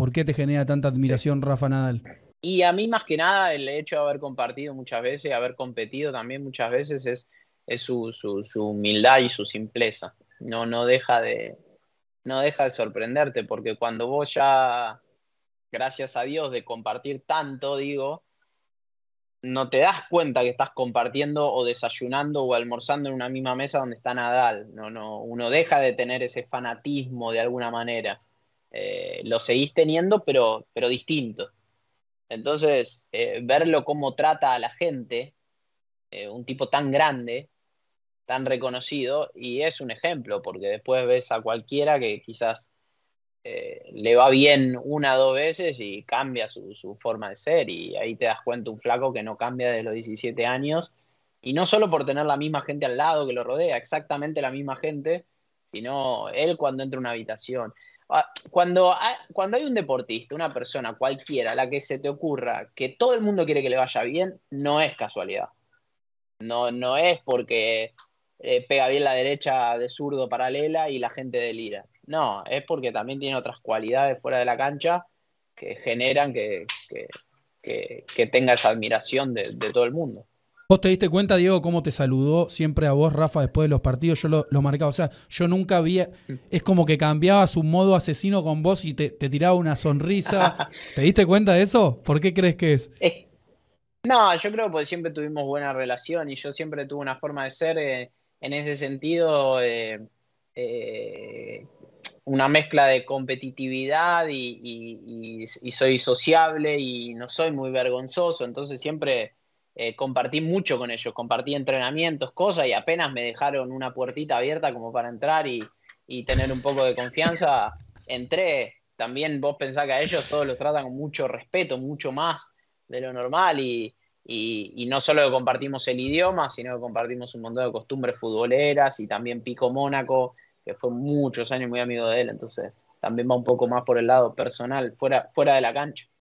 ¿Por qué te genera tanta admiración Rafa Nadal? Y a mí más que nada el hecho de haber compartido muchas veces, haber competido también muchas veces, es su humildad y su simpleza. No deja de sorprenderte, porque cuando vos ya, gracias a Dios, de compartir tanto, digo, no te das cuenta que estás compartiendo o desayunando o almorzando en una misma mesa donde está Nadal. Uno deja de tener ese fanatismo de alguna manera. Lo seguís teniendo, pero distinto. Entonces, verlo cómo trata a la gente, un tipo tan grande, tan reconocido, y es un ejemplo, porque después ves a cualquiera que quizás le va bien una o dos veces y cambia su forma de ser, y ahí te das cuenta un flaco que no cambia desde los 17 años, y no solo por tener la misma gente al lado que lo rodea, exactamente la misma gente, sino él cuando entra a una habitación. Cuando hay un deportista, una persona cualquiera, la que se te ocurra, que todo el mundo quiere que le vaya bien, no es casualidad. No es porque... pega bien la derecha de zurdo paralela y la gente delira. No, es porque también tiene otras cualidades fuera de la cancha que generan que tenga esa admiración de todo el mundo. ¿Vos te diste cuenta, Diego, cómo te saludó siempre a vos, Rafa, después de los partidos? Yo lo marcaba, o sea, yo nunca vi... Es como que cambiaba su modo asesino con vos y te tiraba una sonrisa. ¿Te diste cuenta de eso? ¿Por qué crees que es? No, yo creo que siempre tuvimos buena relación y yo siempre tuve una forma de ser... en ese sentido, una mezcla de competitividad y soy sociable y no soy muy vergonzoso, entonces siempre compartí mucho con ellos, compartí entrenamientos, cosas, y apenas me dejaron una puertita abierta como para entrar y tener un poco de confianza, entré. También vos pensás que a ellos todos los tratan con mucho respeto, mucho más de lo normal, y no solo que compartimos el idioma, sino que compartimos un montón de costumbres futboleras, y también Pico Mónaco, que fue muchos años muy amigo de él, entonces también va un poco más por el lado personal, fuera de la cancha.